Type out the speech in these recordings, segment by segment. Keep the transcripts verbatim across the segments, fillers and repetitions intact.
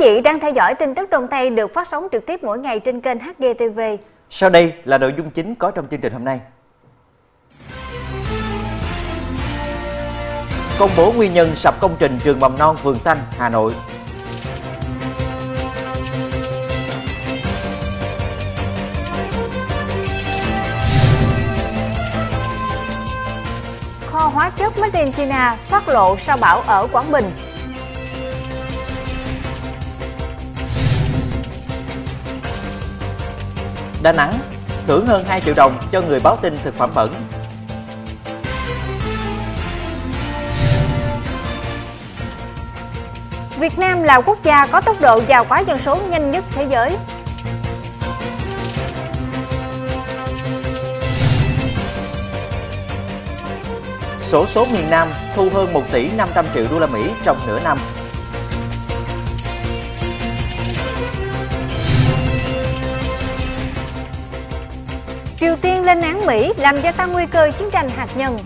vị đang theo dõi tin tức trong tay được phát sóng trực tiếp mỗi ngày trên kênh hát giê tê vê. Sau đây là nội dung chính có trong chương trình hôm nay. Công bố nguyên nhân sập công trình trường mầm non Vườn Xanh, Hà Nội. Kho hóa chất Medinchina phát lộ sau bão ở Quảng Bình. Đà Nẵng thưởng hơn hai triệu đồng cho người báo tin thực phẩm bẩn. Việt Nam là quốc gia có tốc độ già hóa dân số nhanh nhất thế giới. Xổ số miền Nam thu hơn một tỷ năm trăm triệu đô la Mỹ trong nửa năm. Triều Tiên lên án Mỹ làm gia tăng nguy cơ chiến tranh hạt nhân.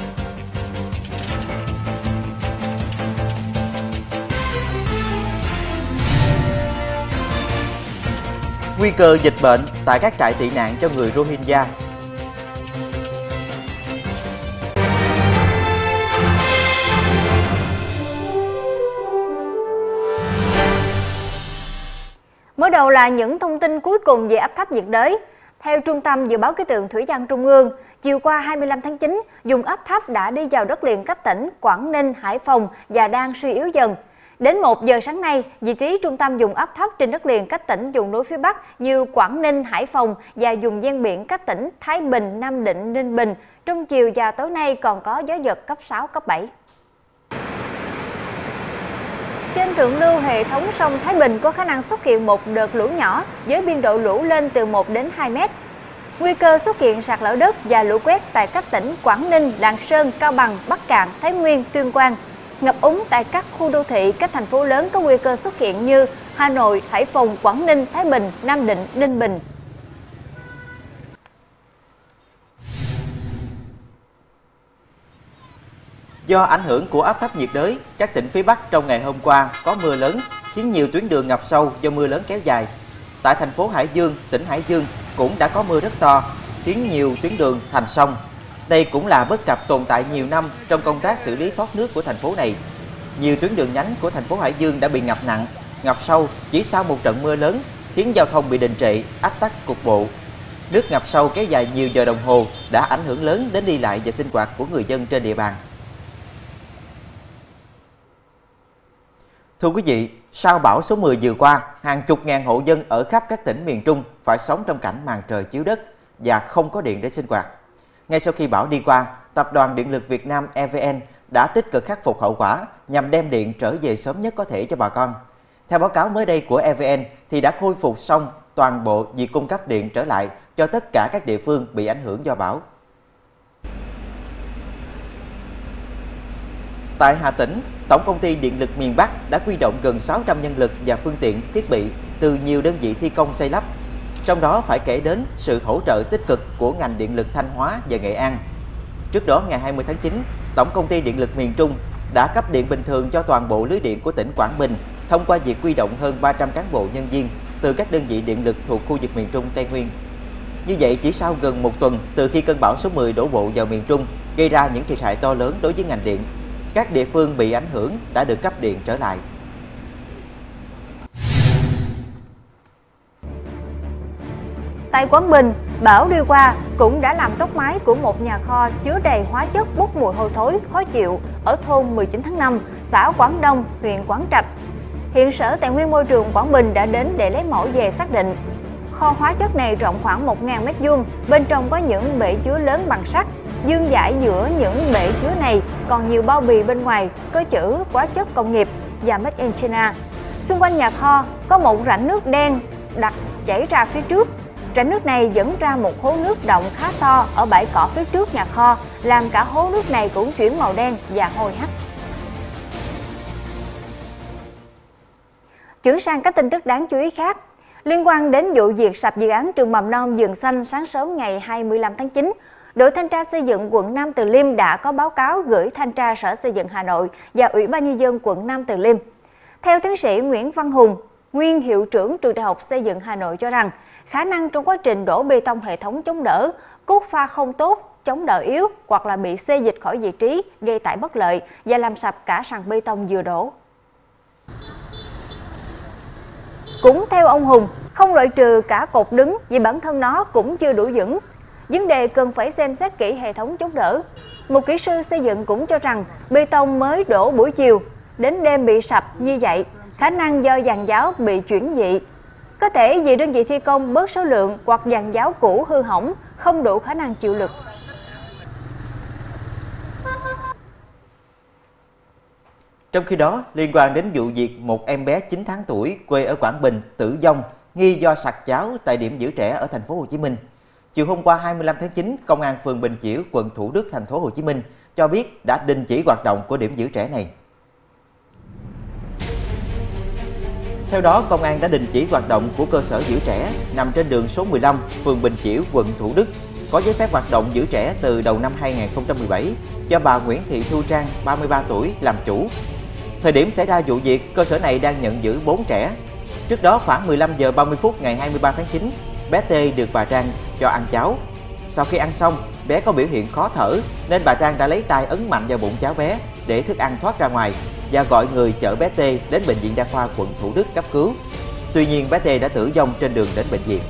Nguy cơ dịch bệnh tại các trại tị nạn cho người Rohingya. Mới đầu là những thông tin cuối cùng về áp thấp nhiệt đới. Theo Trung tâm Dự báo Khí tượng Thủy văn Trung ương, chiều qua hai mươi lăm tháng chín, vùng áp thấp đã đi vào đất liền các tỉnh Quảng Ninh, Hải Phòng và đang suy yếu dần. Đến một giờ sáng nay, vị trí trung tâm vùng áp thấp trên đất liền các tỉnh vùng núi phía Bắc như Quảng Ninh, Hải Phòng và vùng ven biển các tỉnh Thái Bình, Nam Định, Ninh Bình. Trong chiều và tối nay còn có gió giật cấp sáu, cấp bảy. Trên thượng lưu hệ thống sông Thái Bình có khả năng xuất hiện một đợt lũ nhỏ với biên độ lũ lên từ một đến hai mét. Nguy cơ xuất hiện sạt lở đất và lũ quét tại các tỉnh Quảng Ninh, Lạng Sơn, Cao Bằng, Bắc Cạn, Thái Nguyên, Tuyên Quang. Ngập úng tại các khu đô thị, các thành phố lớn có nguy cơ xuất hiện như Hà Nội, Hải Phòng, Quảng Ninh, Thái Bình, Nam Định, Ninh Bình. Do ảnh hưởng của áp thấp nhiệt đới, các tỉnh phía Bắc trong ngày hôm qua có mưa lớn khiến nhiều tuyến đường ngập sâu do mưa lớn kéo dài. Tại thành phố Hải Dương, tỉnh Hải Dương cũng đã có mưa rất to khiến nhiều tuyến đường thành sông. Đây cũng là bất cập tồn tại nhiều năm trong công tác xử lý thoát nước của thành phố này. Nhiều tuyến đường nhánh của thành phố Hải Dương đã bị ngập nặng, ngập sâu chỉ sau một trận mưa lớn khiến giao thông bị đình trệ, ách tắc cục bộ. Nước ngập sâu kéo dài nhiều giờ đồng hồ đã ảnh hưởng lớn đến đi lại và sinh hoạt của người dân trên địa bàn. Thưa quý vị, sau bão số mười vừa qua, hàng chục ngàn hộ dân ở khắp các tỉnh miền Trung phải sống trong cảnh màn trời chiếu đất và không có điện để sinh hoạt. Ngay sau khi bão đi qua, Tập đoàn Điện lực Việt Nam E V N đã tích cực khắc phục hậu quả nhằm đem điện trở về sớm nhất có thể cho bà con. Theo báo cáo mới đây của E V N, thì đã khôi phục xong toàn bộ việc cung cấp điện trở lại cho tất cả các địa phương bị ảnh hưởng do bão. Tại Hà Tĩnh, Tổng công ty Điện lực miền Bắc đã huy động gần sáu trăm nhân lực và phương tiện, thiết bị từ nhiều đơn vị thi công xây lắp. Trong đó phải kể đến sự hỗ trợ tích cực của ngành điện lực Thanh Hóa và Nghệ An. Trước đó, ngày hai mươi tháng chín, Tổng công ty Điện lực miền Trung đã cấp điện bình thường cho toàn bộ lưới điện của tỉnh Quảng Bình thông qua việc huy động hơn ba trăm cán bộ nhân viên từ các đơn vị điện lực thuộc khu vực miền Trung Tây Nguyên. Như vậy, chỉ sau gần một tuần từ khi cơn bão số mười đổ bộ vào miền Trung, gây ra những thiệt hại to lớn đối với ngành điện, các địa phương bị ảnh hưởng đã được cấp điện trở lại. Tại Quảng Bình, bão đi qua cũng đã làm tốc mái của một nhà kho chứa đầy hóa chất bốc mùi hôi thối khó chịu ở thôn mười chín tháng năm, xã Quảng Đông, huyện Quảng Trạch. Hiện Sở Tài nguyên Môi trường Quảng Bình đã đến để lấy mẫu về xác định. Kho hóa chất này rộng khoảng một nghìn mét vuông, bên trong có những bể chứa lớn bằng sắt. Dương giải giữa những bể chứa này còn nhiều bao bì bên ngoài có chữ hóa chất công nghiệp và Made in China. Xung quanh nhà kho có một rãnh nước đen đặc chảy ra phía trước. Rãnh nước này dẫn ra một hố nước động khá to ở bãi cỏ phía trước nhà kho, làm cả hố nước này cũng chuyển màu đen và hôi hắt. Chuyển sang các tin tức đáng chú ý khác. Liên quan đến vụ việc sập dự án trường mầm non Vườn Xanh sáng sớm ngày hai mươi lăm tháng chín, đội thanh tra xây dựng quận Nam Từ Liêm đã có báo cáo gửi thanh tra Sở Xây dựng Hà Nội và Ủy ban Nhân dân quận Nam Từ Liêm. Theo tiến sĩ Nguyễn Văn Hùng, nguyên hiệu trưởng trường Đại học Xây dựng Hà Nội cho rằng khả năng trong quá trình đổ bê tông hệ thống chống đỡ, cốt pha không tốt, chống đỡ yếu hoặc là bị xê dịch khỏi vị trí, gây tải bất lợi và làm sập cả sàn bê tông vừa đổ. Cũng theo ông Hùng, không loại trừ cả cột đứng vì bản thân nó cũng chưa đủ vững. Vấn đề cần phải xem xét kỹ hệ thống chống đỡ. Một kỹ sư xây dựng cũng cho rằng bê tông mới đổ buổi chiều, đến đêm bị sập như vậy, khả năng do giàn giáo bị chuyển dị. Có thể vì đơn vị thi công bớt số lượng hoặc giàn giáo cũ hư hỏng, không đủ khả năng chịu lực. Trong khi đó, liên quan đến vụ việc một em bé chín tháng tuổi quê ở Quảng Bình tử vong nghi do sặc cháo tại điểm giữ trẻ ở thành phố Hồ Chí Minh. Chiều hôm qua hai mươi lăm tháng chín, Công an phường Bình Chiểu, quận Thủ Đức, thành phố Hồ Chí Minh cho biết đã đình chỉ hoạt động của điểm giữ trẻ này. Theo đó, Công an đã đình chỉ hoạt động của cơ sở giữ trẻ nằm trên đường số mười lăm, phường Bình Chiểu, quận Thủ Đức, có giấy phép hoạt động giữ trẻ từ đầu năm hai nghìn không trăm mười bảy do bà Nguyễn Thị Thu Trang, ba mươi ba tuổi, làm chủ. Thời điểm xảy ra vụ việc, cơ sở này đang nhận giữ bốn trẻ. Trước đó khoảng mười lăm giờ ba mươi phút ngày hai mươi ba tháng chín, bé T được bà Trang cho ăn cháo. Sau khi ăn xong, bé có biểu hiện khó thở nên bà Trang đã lấy tay ấn mạnh vào bụng cháu bé để thức ăn thoát ra ngoài và gọi người chở bé T đến bệnh viện đa khoa quận Thủ Đức cấp cứu. Tuy nhiên, bé T đã tử vong trên đường đến bệnh viện.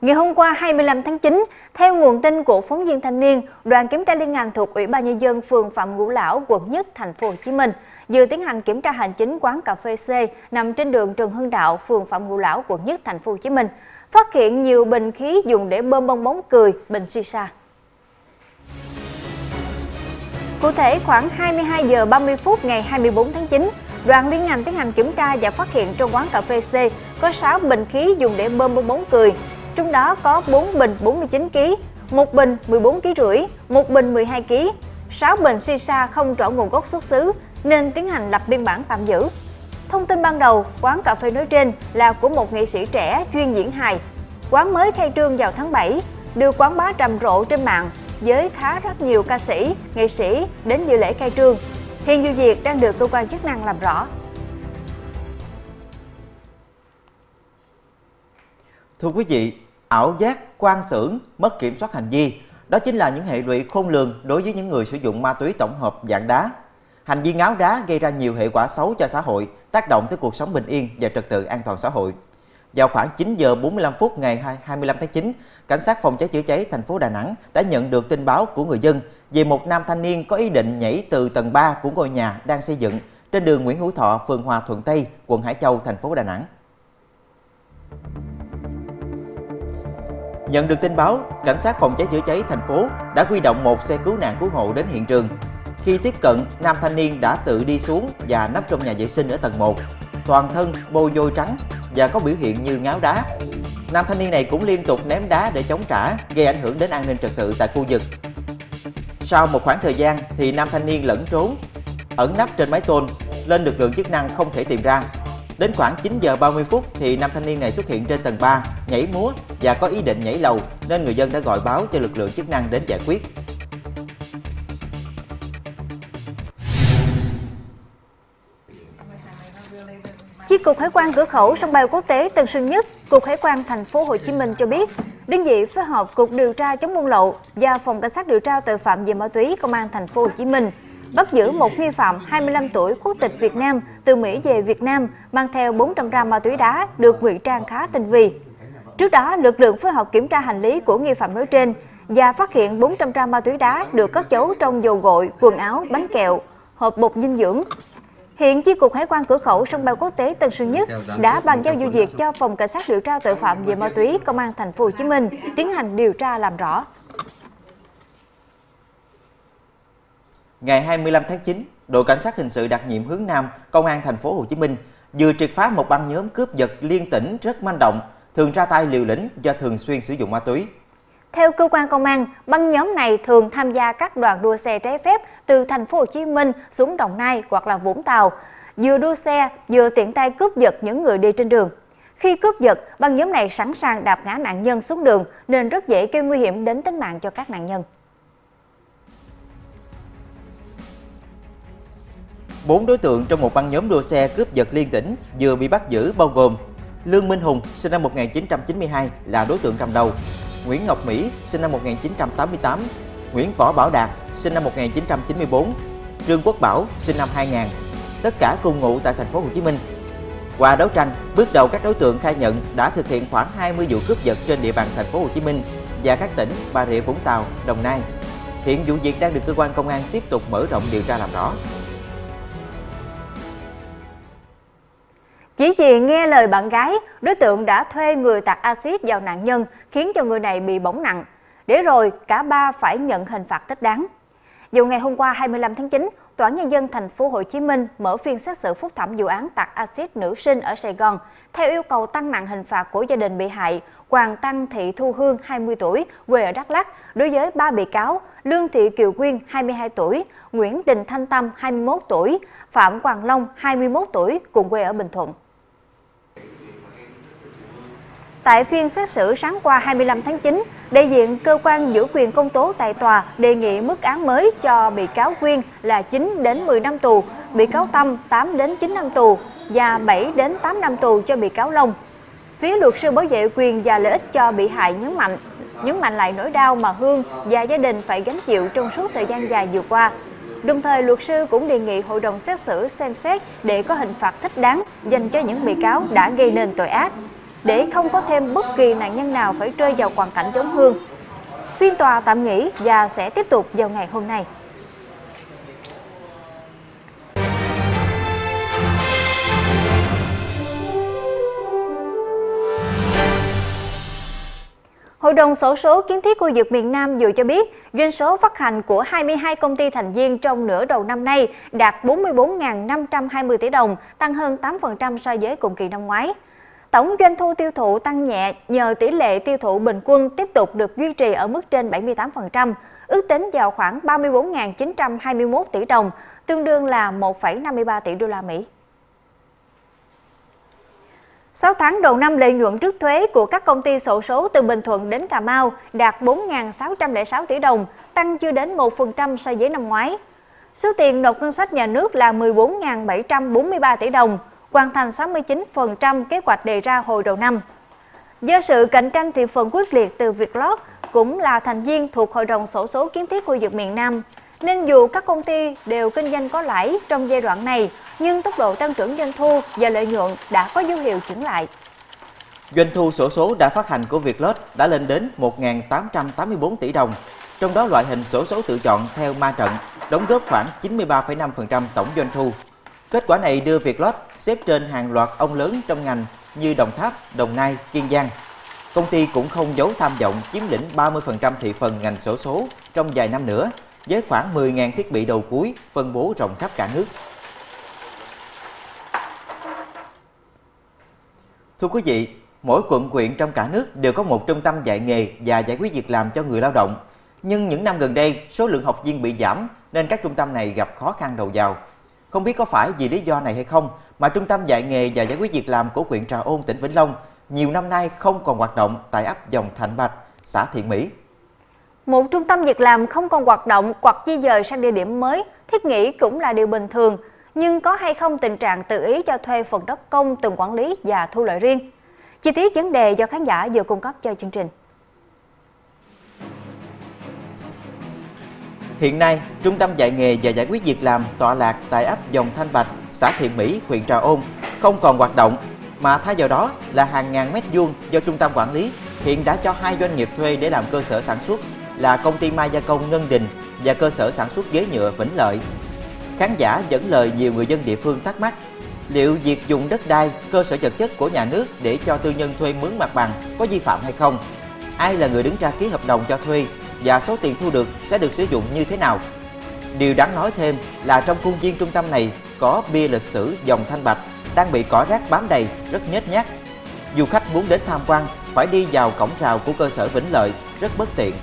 Ngày hôm qua hai mươi lăm tháng chín, theo nguồn tin của phóng viên Thanh Niên, đoàn kiểm tra liên ngành thuộc Ủy ban Nhân dân phường Phạm Ngũ Lão, quận Nhất, thành phố Hồ Chí Minh vừa tiến hành kiểm tra hành chính quán cà phê C nằm trên đường Trần Hưng Đạo, phường Phạm Ngũ Lão, quận Nhất, thành phố Hồ Chí Minh, phát hiện nhiều bình khí dùng để bơm bong bóng cười, bình shisha. Cụ thể, khoảng hai mươi hai giờ ba mươi phút ngày hai mươi bốn tháng chín, đoàn liên ngành tiến hành kiểm tra và phát hiện trong quán cà phê C có sáu bình khí dùng để bơm bong bóng cười. Trong đó có bốn bình bốn mươi chín ki lô gam, một bình mười bốn ki lô gam rưỡi, một bình mười hai ki lô gam, sáu bình shisha không rõ nguồn gốc xuất xứ nên tiến hành lập biên bản tạm giữ. Thông tin ban đầu, quán cà phê nói trên là của một nghệ sĩ trẻ chuyên diễn hài. Quán mới khai trương vào tháng bảy, được quảng bá rầm rộ trên mạng với khá rất nhiều ca sĩ, nghệ sĩ đến dự lễ khai trương. Hiện vụ việc đang được cơ quan chức năng làm rõ. Thưa quý vị, ảo giác, quan tưởng, mất kiểm soát hành vi, đó chính là những hệ lụy khôn lường đối với những người sử dụng ma túy tổng hợp dạng đá. Hành vi ngáo đá gây ra nhiều hệ quả xấu cho xã hội, tác động tới cuộc sống bình yên và trật tự an toàn xã hội. Vào khoảng chín giờ bốn mươi lăm phút ngày hai mươi lăm tháng chín, Cảnh sát phòng cháy chữa cháy thành phố Đà Nẵng đã nhận được tin báo của người dân về một nam thanh niên có ý định nhảy từ tầng ba của ngôi nhà đang xây dựng trên đường Nguyễn Hữu Thọ, phường Hòa Thuận Tây, quận Hải Châu, thành phố Đà Nẵng. Nhận được tin báo, Cảnh sát phòng cháy chữa cháy thành phố đã huy động một xe cứu nạn cứu hộ đến hiện trường. Khi tiếp cận, nam thanh niên đã tự đi xuống và nấp trong nhà vệ sinh ở tầng một, toàn thân bôi vôi trắng và có biểu hiện như ngáo đá. Nam thanh niên này cũng liên tục ném đá để chống trả, gây ảnh hưởng đến an ninh trật tự tại khu vực. Sau một khoảng thời gian thì nam thanh niên lẩn trốn, ẩn nấp trên mái tôn, nên lực lượng chức năng không thể tìm ra. Đến khoảng chín giờ ba mươi phút thì nam thanh niên này xuất hiện trên tầng ba, nhảy múa và có ý định nhảy lầu nên người dân đã gọi báo cho lực lượng chức năng đến giải quyết. Chi cục Hải quan cửa khẩu sân bay quốc tế Tân Sơn Nhất, Cục Hải quan thành phố Hồ Chí Minh cho biết, đơn vị phối hợp Cục điều tra chống buôn lậu và Phòng cảnh sát điều tra tội phạm về ma túy Công an thành phố Hồ Chí Minh bắt giữ một nghi phạm hai mươi lăm tuổi quốc tịch Việt Nam từ Mỹ về Việt Nam mang theo bốn trăm gam ma túy đá được ngụy trang khá tinh vi. Trước đó, lực lượng phối hợp kiểm tra hành lý của nghi phạm nói trên và phát hiện bốn trăm gam ma túy đá được cất giấu trong dầu gội, quần áo, bánh kẹo, hộp bột dinh dưỡng. Hiện Chi cục Hải quan cửa khẩu sân bay quốc tế Tân Sơn Nhất đã bàn giao vụ việc cho Phòng Cảnh sát điều tra tội phạm về ma túy Công an thành phố Hồ Chí Minh tiến hành điều tra làm rõ. Ngày hai mươi lăm tháng chín, đội cảnh sát hình sự đặc nhiệm hướng Nam, Công an thành phố Hồ Chí Minh vừa triệt phá một băng nhóm cướp giật liên tỉnh rất manh động, thường ra tay liều lĩnh do thường xuyên sử dụng ma túy. Theo cơ quan công an, băng nhóm này thường tham gia các đoàn đua xe trái phép từ thành phố Hồ Chí Minh xuống Đồng Nai hoặc là Vũng Tàu, vừa đua xe vừa tiện tay cướp giật những người đi trên đường. Khi cướp giật, băng nhóm này sẵn sàng đạp ngã nạn nhân xuống đường nên rất dễ gây nguy hiểm đến tính mạng cho các nạn nhân. Bốn đối tượng trong một băng nhóm đua xe cướp giật liên tỉnh vừa bị bắt giữ bao gồm Lương Minh Hùng sinh năm một nghìn chín trăm chín mươi hai là đối tượng cầm đầu, Nguyễn Ngọc Mỹ sinh năm một nghìn chín trăm tám mươi tám, Nguyễn Võ Bảo Đạt sinh năm một nghìn chín trăm chín mươi tư, Trương Quốc Bảo sinh năm hai nghìn, tất cả cùng ngụ tại thành phố Hồ Chí Minh. Qua đấu tranh, bước đầu các đối tượng khai nhận đã thực hiện khoảng hai mươi vụ cướp giật trên địa bàn thành phố Hồ Chí Minh và các tỉnh Bà Rịa Vũng Tàu, Đồng Nai. Hiện vụ việc đang được cơ quan công an tiếp tục mở rộng điều tra làm rõ. Chỉ vì nghe lời bạn gái, đối tượng đã thuê người tạt axit vào nạn nhân, khiến cho người này bị bỏng nặng. Để rồi, cả ba phải nhận hình phạt thích đáng. Dù ngày hôm qua hai mươi lăm tháng chín, Tòa án Nhân dân thành phố Hồ Chí Minh mở phiên xét xử phúc thẩm vụ án tạt axit nữ sinh ở Sài Gòn, theo yêu cầu tăng nặng hình phạt của gia đình bị hại Hoàng Tân Thị Thu Hương, hai mươi tuổi, quê ở Đắk Lắk, đối với ba bị cáo Lương Thị Kiều Quyên, hai mươi hai tuổi, Nguyễn Đình Thanh Tâm, hai mươi mốt tuổi, Phạm Hoàng Long, hai mươi mốt tuổi, cùng quê ở Bình Thuận. Tại phiên xét xử sáng qua hai mươi lăm tháng chín, đại diện cơ quan giữ quyền công tố tại tòa đề nghị mức án mới cho bị cáo Quyên là chín đến mười năm tù, bị cáo Tâm tám đến chín năm tù và bảy đến tám năm tù cho bị cáo Long. Phía luật sư bảo vệ quyền và lợi ích cho bị hại nhấn mạnh, nhấn mạnh lại nỗi đau mà Hương và gia đình phải gánh chịu trong suốt thời gian dài vừa qua. Đồng thời, luật sư cũng đề nghị hội đồng xét xử xem xét để có hình phạt thích đáng dành cho những bị cáo đã gây nên tội ác, để không có thêm bất kỳ nạn nhân nào phải rơi vào hoàn cảnh giống Hương. Phiên tòa tạm nghỉ và sẽ tiếp tục vào ngày hôm nay. Hội đồng xổ số kiến thiết khu vực miền Nam vừa cho biết, doanh số phát hành của hai mươi hai công ty thành viên trong nửa đầu năm nay đạt bốn mươi bốn nghìn năm trăm hai mươi tỷ đồng, tăng hơn tám phần trăm so với cùng kỳ năm ngoái. Tổng doanh thu tiêu thụ tăng nhẹ nhờ tỷ lệ tiêu thụ bình quân tiếp tục được duy trì ở mức trên bảy mươi tám phần trăm, ước tính vào khoảng ba mươi bốn nghìn chín trăm hai mươi mốt tỷ đồng, tương đương là một phẩy năm mươi ba tỷ đô la Mỹ. sáu tháng đầu năm, lợi nhuận trước thuế của các công ty xổ số từ Bình Thuận đến Cà Mau đạt bốn nghìn sáu trăm lẻ sáu tỷ đồng, tăng chưa đến một phần trăm so với năm ngoái. Số tiền nộp ngân sách nhà nước là mười bốn nghìn bảy trăm bốn mươi ba tỷ đồng, hoàn thành sáu mươi chín phần trăm kế hoạch đề ra hồi đầu năm. Do sự cạnh tranh thị phần quyết liệt từ Vietlott, cũng là thành viên thuộc Hội đồng xổ số kiến thiết khu vực miền Nam, nên dù các công ty đều kinh doanh có lãi trong giai đoạn này, nhưng tốc độ tăng trưởng doanh thu và lợi nhuận đã có dấu hiệu chững lại. Doanh thu xổ số đã phát hành của Vietlott đã lên đến một nghìn tám trăm tám mươi bốn tỷ đồng, trong đó loại hình xổ số tự chọn theo ma trận đóng góp khoảng chín mươi ba phẩy năm phần trăm tổng doanh thu. Kết quả này đưa Vietlott xếp trên hàng loạt ông lớn trong ngành như Đồng Tháp, Đồng Nai, Kiên Giang. Công ty cũng không giấu tham vọng chiếm lĩnh ba mươi phần trăm thị phần ngành xổ số trong vài năm nữa, với khoảng mười nghìn thiết bị đầu cuối phân bố rộng khắp cả nước. Thưa quý vị, mỗi quận huyện trong cả nước đều có một trung tâm dạy nghề và giải quyết việc làm cho người lao động. Nhưng những năm gần đây, số lượng học viên bị giảm nên các trung tâm này gặp khó khăn đầu vào. Không biết có phải vì lý do này hay không mà Trung tâm dạy nghề và giải quyết việc làm của huyện Trà Ôn, tỉnh Vĩnh Long nhiều năm nay không còn hoạt động tại ấp Dòng Thạnh Bạch, xã Thiện Mỹ. Một trung tâm việc làm không còn hoạt động hoặc di dời sang địa điểm mới, thiết nghĩ cũng là điều bình thường. Nhưng có hay không tình trạng tự ý cho thuê phần đất công từng quản lý và thu lợi riêng? Chi tiết vấn đề do khán giả vừa cung cấp cho chương trình. Hiện nay, Trung tâm dạy nghề và giải quyết việc làm tọa lạc tại ấp Dòng Thanh Bạch, xã Thiện Mỹ, huyện Trà Ôn không còn hoạt động, mà thay vào đó là hàng ngàn mét vuông do trung tâm quản lý hiện đã cho hai doanh nghiệp thuê để làm cơ sở sản xuất là công ty Mai Gia Công Ngân Đình và cơ sở sản xuất ghế nhựa Vĩnh Lợi. Khán giả dẫn lời nhiều người dân địa phương thắc mắc, liệu việc dùng đất đai, cơ sở vật chất của nhà nước để cho tư nhân thuê mướn mặt bằng có vi phạm hay không? Ai là người đứng ra ký hợp đồng cho thuê? Và số tiền thu được sẽ được sử dụng như thế nào? Điều đáng nói thêm là trong khuôn viên trung tâm này có bia lịch sử Dòng Thanh Bạch đang bị cỏ rác bám đầy, rất nhếch nhác. Du khách muốn đến tham quan phải đi vào cổng rào của cơ sở Vĩnh Lợi, rất bất tiện.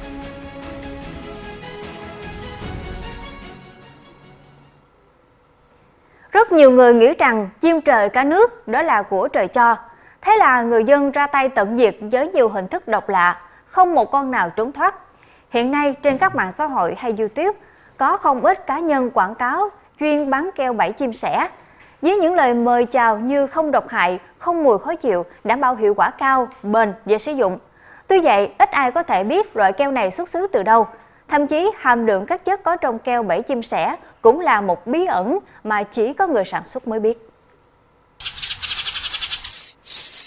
Rất nhiều người nghĩ rằng chim trời cả nước đó là của trời cho. Thế là người dân ra tay tận diệt với nhiều hình thức độc lạ, không một con nào trốn thoát. Hiện nay, trên các mạng xã hội hay YouTube, có không ít cá nhân quảng cáo chuyên bán keo bẫy chim sẻ. Với những lời mời chào như không độc hại, không mùi khó chịu, đảm bảo hiệu quả cao, bền, dễ sử dụng. Tuy vậy, ít ai có thể biết loại keo này xuất xứ từ đâu. Thậm chí hàm lượng các chất có trong keo bẫy chim sẻ cũng là một bí ẩn mà chỉ có người sản xuất mới biết.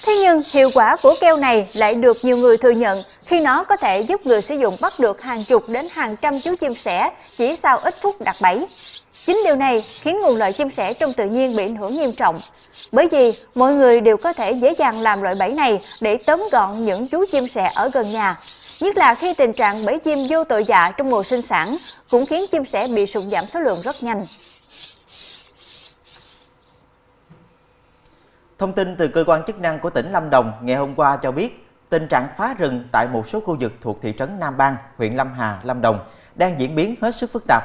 Thế nhưng hiệu quả của keo này lại được nhiều người thừa nhận khi nó có thể giúp người sử dụng bắt được hàng chục đến hàng trăm chú chim sẻ chỉ sau ít phút đặt bẫy. Chính điều này khiến nguồn lợi chim sẻ trong tự nhiên bị ảnh hưởng nghiêm trọng. Bởi vì mọi người đều có thể dễ dàng làm loại bẫy này để tóm gọn những chú chim sẻ ở gần nhà. Nhất là khi tình trạng bẫy chim vô tội vạ trong mùa sinh sản cũng khiến chim sẻ bị sụt giảm số lượng rất nhanh. Thông tin từ cơ quan chức năng của tỉnh Lâm Đồng ngày hôm qua cho biết tình trạng phá rừng tại một số khu vực thuộc thị trấn Nam Ban, huyện Lâm Hà, Lâm Đồng đang diễn biến hết sức phức tạp.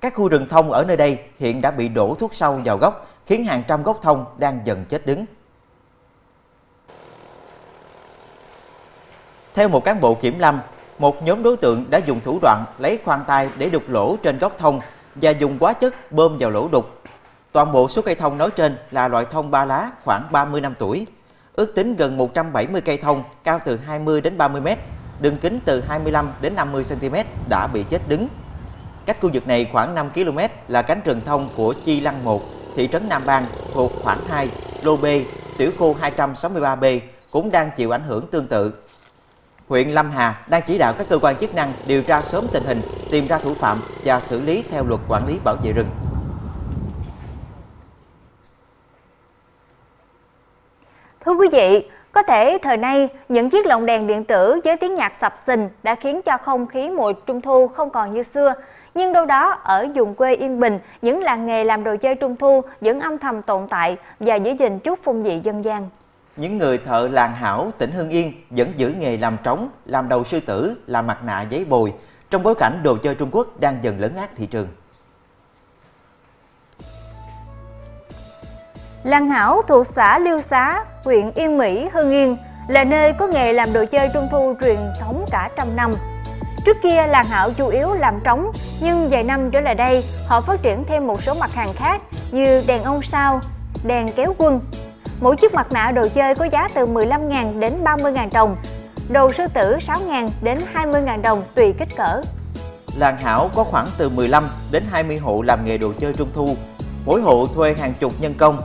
Các khu rừng thông ở nơi đây hiện đã bị đổ thuốc sâu vào gốc, khiến hàng trăm gốc thông đang dần chết đứng. Theo một cán bộ kiểm lâm, một nhóm đối tượng đã dùng thủ đoạn lấy khoan tay để đục lỗ trên gốc thông và dùng hóa chất bơm vào lỗ đục. Toàn bộ số cây thông nói trên là loại thông ba lá khoảng ba mươi năm tuổi, ước tính gần một trăm bảy mươi cây thông cao từ hai mươi đến ba mươi mét, đường kính từ hai mươi lăm đến năm mươi xăng ti mét đã bị chết đứng. Cách khu vực này khoảng năm ki lô mét là cánh rừng thông của Chi Lăng một, thị trấn Nam Ban thuộc khoảng hai, lô B, tiểu khu hai trăm sáu mươi ba B cũng đang chịu ảnh hưởng tương tự. Huyện Lâm Hà đang chỉ đạo các cơ quan chức năng điều tra sớm tình hình, tìm ra thủ phạm và xử lý theo luật quản lý bảo vệ rừng. Thưa quý vị, có thể thời nay, những chiếc lồng đèn điện tử với tiếng nhạc sập sình đã khiến cho không khí mùa trung thu không còn như xưa. Nhưng đâu đó, ở vùng quê Yên Bình, những làng nghề làm đồ chơi trung thu vẫn âm thầm tồn tại và giữ gìn chút phong vị dân gian. Những người thợ làng Hảo, tỉnh Hưng Yên vẫn giữ nghề làm trống, làm đầu sư tử, làm mặt nạ giấy bồi, trong bối cảnh đồ chơi Trung Quốc đang dần lấn át thị trường. Làng Hảo thuộc xã Liêu Xá, huyện Yên Mỹ, Hưng Yên là nơi có nghề làm đồ chơi trung thu truyền thống cả trăm năm. Trước kia làng Hảo chủ yếu làm trống, nhưng vài năm trở lại đây họ phát triển thêm một số mặt hàng khác như đèn ông sao, đèn kéo quân. Mỗi chiếc mặt nạ đồ chơi có giá từ mười lăm nghìn đến ba mươi nghìn đồng, đầu sư tử sáu nghìn đến hai mươi nghìn đồng tùy kích cỡ. Làng Hảo có khoảng từ mười lăm đến hai mươi hộ làm nghề đồ chơi trung thu, mỗi hộ thuê hàng chục nhân công.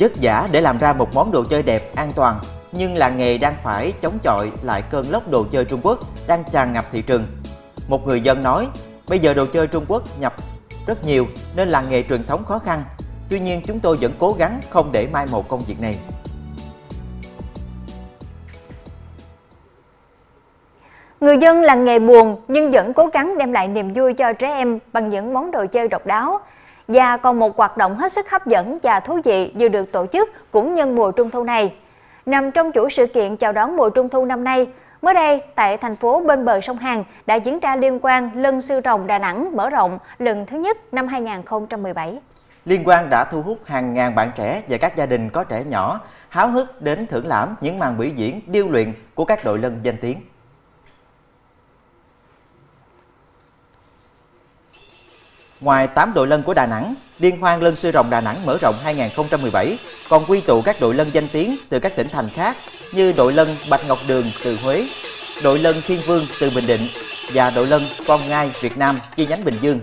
Vất vả để làm ra một món đồ chơi đẹp, an toàn, nhưng làng nghề đang phải chống chọi lại cơn lốc đồ chơi Trung Quốc đang tràn ngập thị trường. Một người dân nói, bây giờ đồ chơi Trung Quốc nhập rất nhiều nên làng nghề truyền thống khó khăn, tuy nhiên chúng tôi vẫn cố gắng không để mai một công việc này. Người dân làng nghề buồn nhưng vẫn cố gắng đem lại niềm vui cho trẻ em bằng những món đồ chơi độc đáo. Và còn một hoạt động hết sức hấp dẫn và thú vị vừa được tổ chức cũng nhân mùa trung thu này. Nằm trong chuỗi sự kiện chào đón mùa trung thu năm nay, mới đây tại thành phố bên bờ sông Hàn đã diễn ra liên hoan Lân Sư Rồng Đà Nẵng mở rộng lần thứ nhất năm hai nghìn không trăm mười bảy. Liên hoan đã thu hút hàng ngàn bạn trẻ và các gia đình có trẻ nhỏ háo hức đến thưởng lãm những màn biểu diễn điêu luyện của các đội lân danh tiếng. Ngoài tám đội lân của Đà Nẵng, Liên hoan Lân Sư Rồng Đà Nẵng mở rộng hai nghìn không trăm mười bảy còn quy tụ các đội lân danh tiếng từ các tỉnh thành khác như đội lân Bạch Ngọc Đường từ Huế, đội lân Thiên Vương từ Bình Định và đội lân Con Ngai Việt Nam chi nhánh Bình Dương.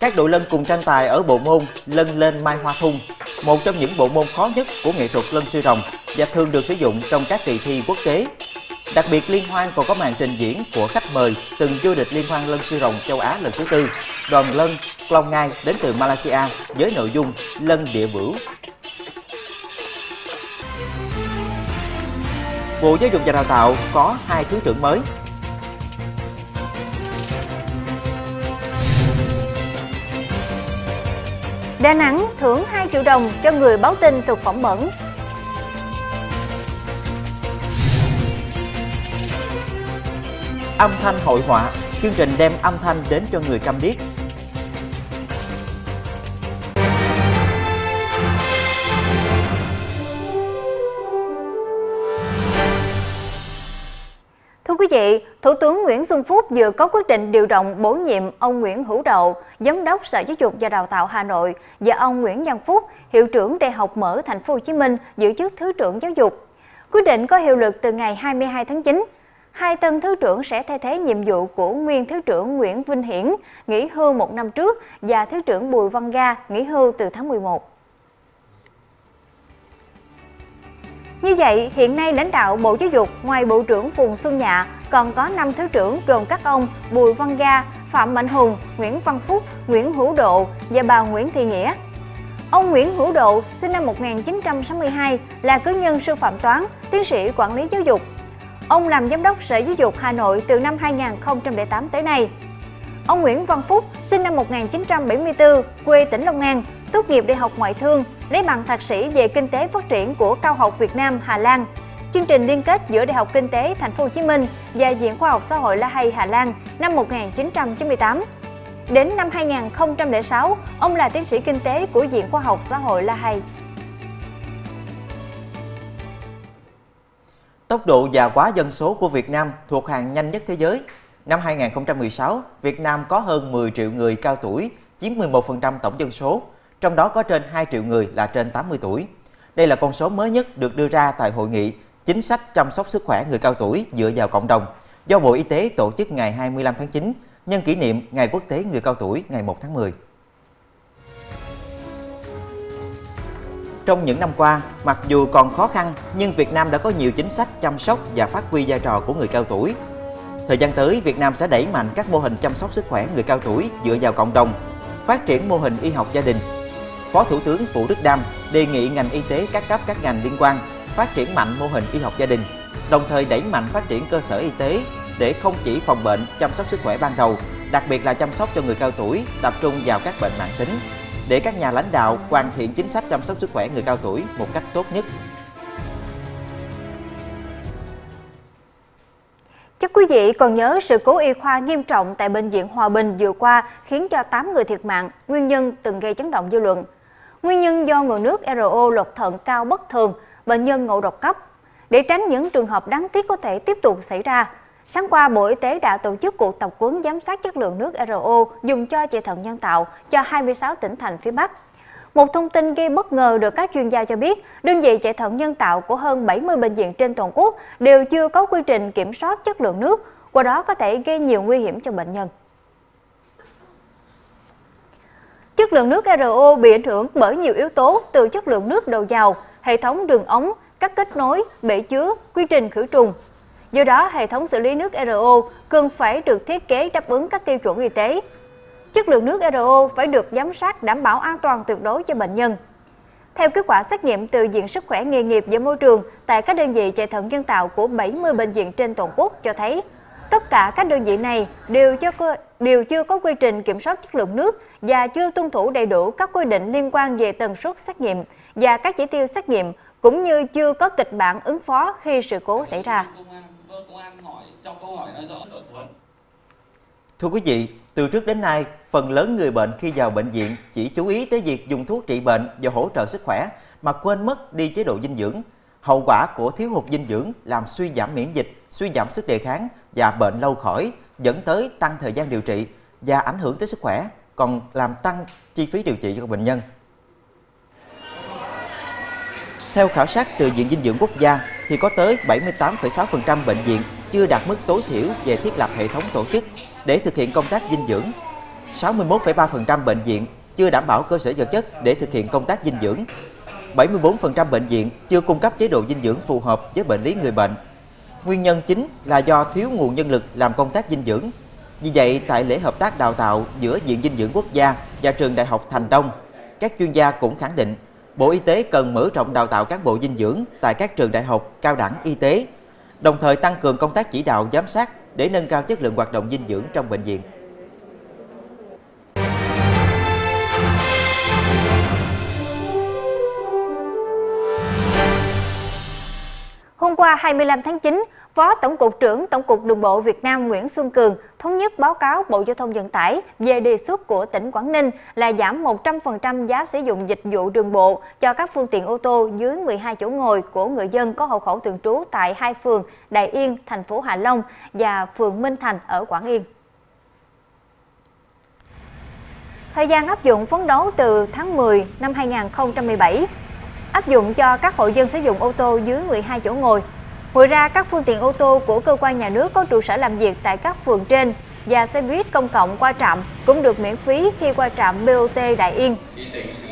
Các đội lân cùng tranh tài ở bộ môn Lân Lên Mai Hoa Thung, một trong những bộ môn khó nhất của nghệ thuật lân sư rồng và thường được sử dụng trong các kỳ thi quốc tế. Đặc biệt, liên hoan còn có màn trình diễn của khách mời từng vô địch liên hoan lân sư rồng châu Á lần thứ tư, đoàn lân Klong Ngai đến từ Malaysia với nội dung lân địa bửu. Bộ Giáo dục và Đào tạo có hai thứ trưởng mới. Đà Nẵng thưởng hai triệu đồng cho người báo tin thực phẩm bẩn. Âm thanh hội họa, chương trình đem âm thanh đến cho người câm điếc. quý vị, Thủ tướng Nguyễn Xuân Phúc vừa có quyết định điều động bổ nhiệm ông Nguyễn Hữu Đậu, Giám đốc Sở Giáo dục và Đào tạo Hà Nội và ông Nguyễn Văn Phúc, Hiệu trưởng Đại học Mở Thành phố Hồ Chí Minh giữ chức Thứ trưởng Giáo dục. Quyết định có hiệu lực từ ngày hai mươi hai tháng chín. Hai tân Thứ trưởng sẽ thay thế nhiệm vụ của nguyên Thứ trưởng Nguyễn Vinh Hiển, nghỉ hưu một năm trước, và Thứ trưởng Bùi Văn Ga, nghỉ hưu từ tháng mười một. Như vậy, hiện nay lãnh đạo Bộ Giáo dục ngoài Bộ trưởng Phùng Xuân Nhạ còn có năm Thứ trưởng gồm các ông Bùi Văn Ga, Phạm Mạnh Hùng, Nguyễn Văn Phúc, Nguyễn Hữu Độ và bà Nguyễn Thị Nghĩa. Ông Nguyễn Hữu Độ sinh năm một nghìn chín trăm sáu mươi hai, là cử nhân sư phạm toán, tiến sĩ quản lý giáo dục. Ông làm Giám đốc Sở Giáo dục Hà Nội từ năm hai nghìn không trăm lẻ tám tới nay. Ông Nguyễn Văn Phúc sinh năm một nghìn chín trăm bảy mươi tư, quê tỉnh Long An, tốt nghiệp Đại học Ngoại thương, lấy bằng thạc sĩ về Kinh tế phát triển của Cao học Việt Nam Hà Lan, chương trình liên kết giữa Đại học Kinh tế Thành phố Hồ Chí Minh và Viện Khoa học Xã hội La Hay Hà Lan năm một nghìn chín trăm chín mươi tám. Đến năm hai nghìn không trăm lẻ sáu, ông là tiến sĩ kinh tế của Viện Khoa học Xã hội La Hay. Tốc độ già hóa dân số của Việt Nam thuộc hàng nhanh nhất thế giới. Năm hai nghìn không trăm mười sáu, Việt Nam có hơn mười triệu người cao tuổi, chiếm mười một phần trăm tổng dân số, trong đó có trên hai triệu người là trên tám mươi tuổi. Đây là con số mới nhất được đưa ra tại Hội nghị Chính sách chăm sóc sức khỏe người cao tuổi dựa vào cộng đồng do Bộ Y tế tổ chức ngày hai mươi lăm tháng chín, nhân kỷ niệm Ngày Quốc tế Người Cao Tuổi ngày một tháng mười. Trong những năm qua, mặc dù còn khó khăn, nhưng Việt Nam đã có nhiều chính sách chăm sóc và phát huy vai trò của người cao tuổi. Thời gian tới, Việt Nam sẽ đẩy mạnh các mô hình chăm sóc sức khỏe người cao tuổi dựa vào cộng đồng, phát triển mô hình y học gia đình. Phó Thủ tướng Vũ Đức Đam đề nghị ngành y tế các cấp các ngành liên quan phát triển mạnh mô hình y học gia đình, đồng thời đẩy mạnh phát triển cơ sở y tế để không chỉ phòng bệnh, chăm sóc sức khỏe ban đầu, đặc biệt là chăm sóc cho người cao tuổi, tập trung vào các bệnh mãn tính, để các nhà lãnh đạo hoàn thiện chính sách chăm sóc sức khỏe người cao tuổi một cách tốt nhất. Chắc quý vị còn nhớ sự cố y khoa nghiêm trọng tại Bệnh viện Hòa Bình vừa qua khiến cho tám người thiệt mạng, nguyên nhân từng gây chấn động dư luận. Nguyên nhân do nguồn nước rờ o lọc thận cao bất thường, bệnh nhân ngộ độc cấp. Để tránh những trường hợp đáng tiếc có thể tiếp tục xảy ra, sáng qua Bộ Y tế đã tổ chức cuộc tập huấn giám sát chất lượng nước rờ o dùng cho chạy thận nhân tạo cho hai mươi sáu tỉnh thành phía Bắc. Một thông tin gây bất ngờ được các chuyên gia cho biết, đơn vị chạy thận nhân tạo của hơn bảy mươi bệnh viện trên toàn quốc đều chưa có quy trình kiểm soát chất lượng nước, qua đó có thể gây nhiều nguy hiểm cho bệnh nhân. Chất lượng nước rờ o bị ảnh hưởng bởi nhiều yếu tố từ chất lượng nước đầu vào, hệ thống đường ống, các kết nối, bể chứa, quy trình khử trùng. Do đó, hệ thống xử lý nước rờ o cần phải được thiết kế đáp ứng các tiêu chuẩn y tế. Chất lượng nước rờ o phải được giám sát đảm bảo an toàn tuyệt đối cho bệnh nhân. Theo kết quả xét nghiệm từ Viện Sức khỏe nghề nghiệp và môi trường tại các đơn vị chạy thận nhân tạo của bảy mươi bệnh viện trên toàn quốc cho thấy, tất cả các đơn vị này đều chưa có, đều chưa có quy trình kiểm soát chất lượng nước và chưa tuân thủ đầy đủ các quy định liên quan về tần suất xét nghiệm và các chỉ tiêu xét nghiệm, cũng như chưa có kịch bản ứng phó khi sự cố xảy ra. Thưa quý vị, từ trước đến nay, phần lớn người bệnh khi vào bệnh viện chỉ chú ý tới việc dùng thuốc trị bệnh và hỗ trợ sức khỏe mà quên mất đi chế độ dinh dưỡng. Hậu quả của thiếu hụt dinh dưỡng làm suy giảm miễn dịch, suy giảm sức đề kháng và bệnh lâu khỏi, dẫn tới tăng thời gian điều trị và ảnh hưởng tới sức khỏe, còn làm tăng chi phí điều trị cho bệnh nhân. Theo khảo sát từ Viện Dinh dưỡng Quốc gia, thì có tới bảy mươi tám phẩy sáu phần trăm bệnh viện chưa đạt mức tối thiểu về thiết lập hệ thống tổ chức để thực hiện công tác dinh dưỡng. sáu mươi mốt phẩy ba phần trăm bệnh viện chưa đảm bảo cơ sở vật chất để thực hiện công tác dinh dưỡng. bảy mươi bốn phần trăm bệnh viện chưa cung cấp chế độ dinh dưỡng phù hợp với bệnh lý người bệnh. Nguyên nhân chính là do thiếu nguồn nhân lực làm công tác dinh dưỡng. Vì vậy, tại lễ hợp tác đào tạo giữa Viện Dinh dưỡng Quốc gia và trường Đại học Thành Đông, các chuyên gia cũng khẳng định Bộ Y tế cần mở rộng đào tạo cán bộ dinh dưỡng tại các trường đại học, cao đẳng y tế, đồng thời tăng cường công tác chỉ đạo giám sát để nâng cao chất lượng hoạt động dinh dưỡng trong bệnh viện. Hôm qua hai mươi lăm tháng chín, Phó Tổng cục trưởng Tổng cục Đường bộ Việt Nam Nguyễn Xuân Cường thống nhất báo cáo Bộ Giao thông Vận tải về đề xuất của tỉnh Quảng Ninh là giảm một trăm phần trăm giá sử dụng dịch vụ đường bộ cho các phương tiện ô tô dưới mười hai chỗ ngồi của người dân có hộ khẩu thường trú tại hai phường Đại Yên, thành phố Hạ Long và phường Minh Thành ở Quảng Yên. Thời gian áp dụng phấn đấu từ tháng mười năm hai nghìn không trăm mười bảy, áp dụng cho các hộ dân sử dụng ô tô dưới mười hai chỗ ngồi. Ngoài ra, các phương tiện ô tô của cơ quan nhà nước có trụ sở làm việc tại các phường trên và xe buýt công cộng qua trạm cũng được miễn phí khi qua trạm bê o tê Đại Yên.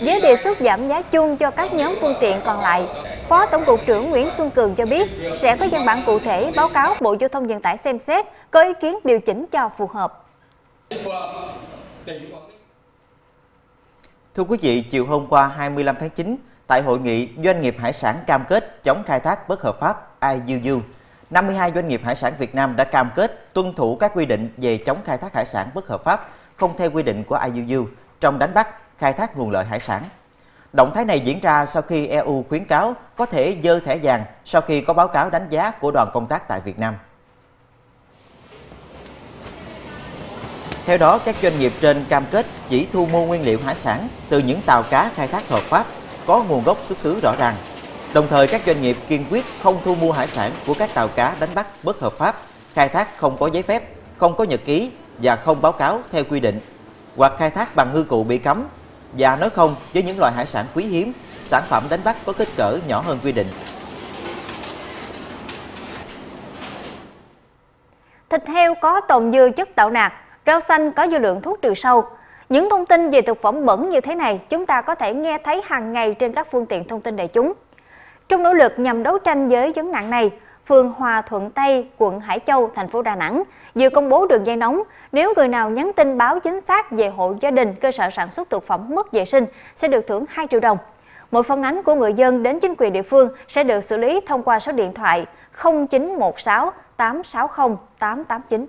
Với đề xuất giảm giá chung cho các nhóm phương tiện còn lại, Phó Tổng cục trưởng Nguyễn Xuân Cường cho biết sẽ có văn bản cụ thể báo cáo Bộ Giao thông Vận tải xem xét, có ý kiến điều chỉnh cho phù hợp. Thưa quý vị, chiều hôm qua hai mươi lăm tháng chín, tại hội nghị Doanh nghiệp hải sản cam kết chống khai thác bất hợp pháp i u u, năm mươi hai doanh nghiệp hải sản Việt Nam đã cam kết tuân thủ các quy định về chống khai thác hải sản bất hợp pháp không theo quy định của i u u trong đánh bắt, khai thác nguồn lợi hải sản. Động thái này diễn ra sau khi e u khuyến cáo có thể dơ thẻ vàng sau khi có báo cáo đánh giá của đoàn công tác tại Việt Nam. Theo đó, các doanh nghiệp trên cam kết chỉ thu mua nguyên liệu hải sản từ những tàu cá khai thác hợp pháp, có nguồn gốc xuất xứ rõ ràng. Đồng thời, các doanh nghiệp kiên quyết không thu mua hải sản của các tàu cá đánh bắt bất hợp pháp, khai thác không có giấy phép, không có nhật ký và không báo cáo theo quy định, hoặc khai thác bằng ngư cụ bị cấm, và nói không với những loài hải sản quý hiếm, sản phẩm đánh bắt có kích cỡ nhỏ hơn quy định. Thịt heo có tồn dư chất tạo nạc, rau xanh có dư lượng thuốc trừ sâu. Những thông tin về thực phẩm bẩn như thế này chúng ta có thể nghe thấy hàng ngày trên các phương tiện thông tin đại chúng. Trong nỗ lực nhằm đấu tranh với vấn nạn này, phường Hòa Thuận Tây, quận Hải Châu, thành phố Đà Nẵng vừa công bố đường dây nóng. Nếu người nào nhắn tin báo chính xác về hộ gia đình, cơ sở sản xuất thực phẩm mất vệ sinh sẽ được thưởng hai triệu đồng. Mọi phản ánh của người dân đến chính quyền địa phương sẽ được xử lý thông qua số điện thoại không chín một sáu tám sáu không tám tám chín.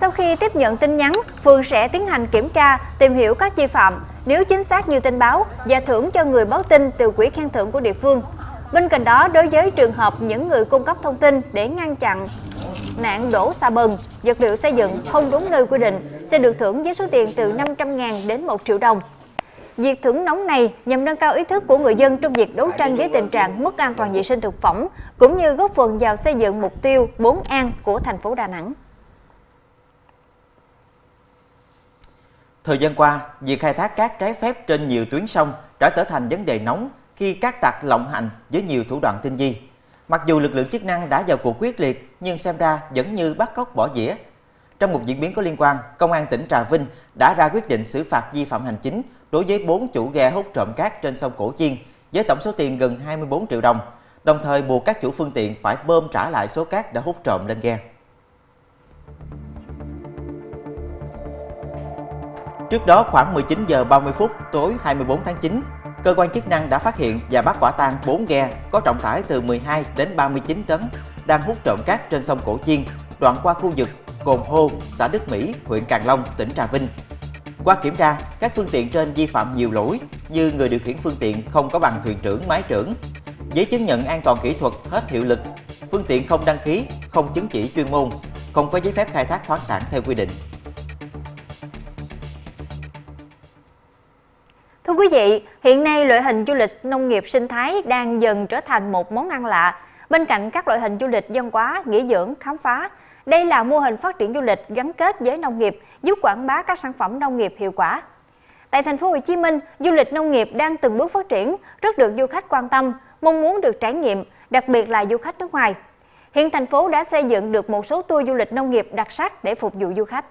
Sau khi tiếp nhận tin nhắn, phường sẽ tiến hành kiểm tra, tìm hiểu các vi phạm, nếu chính xác như tin báo và thưởng cho người báo tin từ quỹ khen thưởng của địa phương. Bên cạnh đó, đối với trường hợp những người cung cấp thông tin để ngăn chặn nạn đổ xà bần, vật liệu xây dựng không đúng nơi quy định sẽ được thưởng với số tiền từ năm trăm nghìn đến một triệu đồng. Việc thưởng nóng này nhằm nâng cao ý thức của người dân trong việc đấu tranh với tình trạng mất an toàn vệ sinh thực phẩm, cũng như góp phần vào xây dựng mục tiêu bốn an của thành phố Đà Nẵng. Thời gian qua, việc khai thác cát trái phép trên nhiều tuyến sông đã trở thành vấn đề nóng khi cát tặc lộng hành với nhiều thủ đoạn tinh vi. Mặc dù lực lượng chức năng đã vào cuộc quyết liệt nhưng xem ra vẫn như bắt cóc bỏ dĩa. Trong một diễn biến có liên quan, Công an tỉnh Trà Vinh đã ra quyết định xử phạt vi phạm hành chính đối với bốn chủ ghe hút trộm cát trên sông Cổ Chiên với tổng số tiền gần hai mươi bốn triệu đồng, đồng thời buộc các chủ phương tiện phải bơm trả lại số cát đã hút trộm lên ghe. Trước đó, khoảng mười chín giờ ba mươi phút tối hai mươi bốn tháng chín, cơ quan chức năng đã phát hiện và bắt quả tang bốn ghe có trọng tải từ mười hai đến ba mươi chín tấn đang hút trộm cát trên sông Cổ Chiên, đoạn qua khu vực Cồn Hô, xã Đức Mỹ, huyện Càng Long, tỉnh Trà Vinh. Qua kiểm tra, các phương tiện trên vi phạm nhiều lỗi như người điều khiển phương tiện không có bằng thuyền trưởng, máy trưởng, giấy chứng nhận an toàn kỹ thuật hết hiệu lực, phương tiện không đăng ký, không chứng chỉ chuyên môn, không có giấy phép khai thác khoáng sản theo quy định. Thưa quý vị, hiện nay loại hình du lịch nông nghiệp sinh thái đang dần trở thành một món ăn lạ. Bên cạnh các loại hình du lịch văn hóa, nghỉ dưỡng, khám phá, đây là mô hình phát triển du lịch gắn kết với nông nghiệp, giúp quảng bá các sản phẩm nông nghiệp hiệu quả. Tại thành phố Hồ Chí Minh, du lịch nông nghiệp đang từng bước phát triển, rất được du khách quan tâm, mong muốn được trải nghiệm, đặc biệt là du khách nước ngoài. Hiện thành phố đã xây dựng được một số tour du lịch nông nghiệp đặc sắc để phục vụ du khách.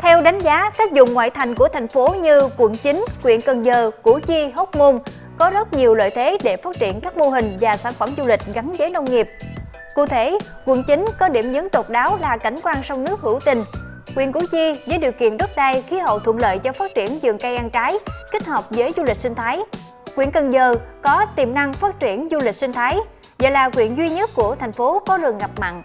Theo đánh giá, các vùng ngoại thành của thành phố như quận chín, huyện Cần Giờ, Củ Chi, Hóc Môn có rất nhiều lợi thế để phát triển các mô hình và sản phẩm du lịch gắn với nông nghiệp. Cụ thể, quận chín có điểm nhấn độc đáo là cảnh quan sông nước hữu tình. Huyện Củ Chi với điều kiện đất đai, khí hậu thuận lợi cho phát triển vườn cây ăn trái, kết hợp với du lịch sinh thái. Huyện Cần Giờ có tiềm năng phát triển du lịch sinh thái và là huyện duy nhất của thành phố có rừng ngập mặn.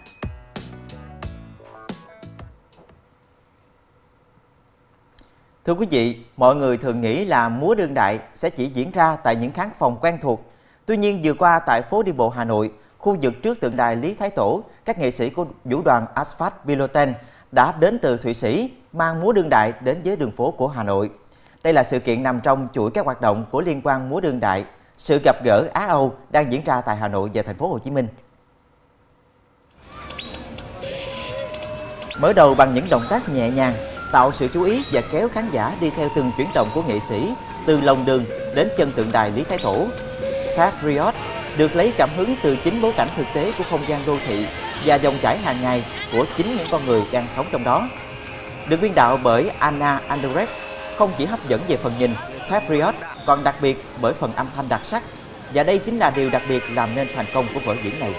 Thưa quý vị, mọi người thường nghĩ là múa đương đại sẽ chỉ diễn ra tại những khán phòng quen thuộc. Tuy nhiên, vừa qua tại phố đi bộ Hà Nội, khu vực trước tượng đài Lý Thái Tổ, các nghệ sĩ của vũ đoàn Asphalt Piloten đã đến từ Thụy Sĩ, mang múa đương đại đến với đường phố của Hà Nội. Đây là sự kiện nằm trong chuỗi các hoạt động của Liên quan múa đương đại, sự gặp gỡ Á-Âu đang diễn ra tại Hà Nội và thành phố Hồ Chí Minh. Mở đầu bằng những động tác nhẹ nhàng, tạo sự chú ý và kéo khán giả đi theo từng chuyển động của nghệ sĩ từ lòng đường đến chân tượng đài Lý Thái Tổ. Tag Riot được lấy cảm hứng từ chính bối cảnh thực tế của không gian đô thị và dòng chảy hàng ngày của chính những con người đang sống trong đó. Được biên đạo bởi Anna Anderlecht, không chỉ hấp dẫn về phần nhìn, Tag Riot còn đặc biệt bởi phần âm thanh đặc sắc, và đây chính là điều đặc biệt làm nên thành công của vở diễn này.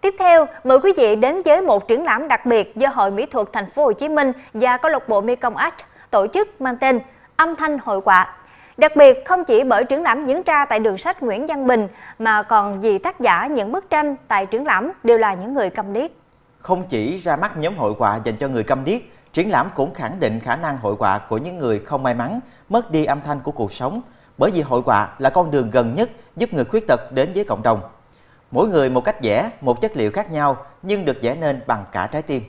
Tiếp theo, mời quý vị đến với một triển lãm đặc biệt do Hội Mỹ thuật Thành phố Hồ Chí Minh và câu lạc bộ Mekong Art tổ chức mang tên Âm thanh hội họa. Đặc biệt không chỉ bởi triển lãm diễn ra tại đường sách Nguyễn Văn Bình mà còn vì tác giả những bức tranh tại triển lãm đều là những người câm điếc. Không chỉ ra mắt nhóm hội họa dành cho người câm điếc, triển lãm cũng khẳng định khả năng hội họa của những người không may mắn mất đi âm thanh của cuộc sống, bởi vì hội họa là con đường gần nhất giúp người khuyết tật đến với cộng đồng. Mỗi người một cách vẽ, một chất liệu khác nhau nhưng được vẽ nên bằng cả trái tim.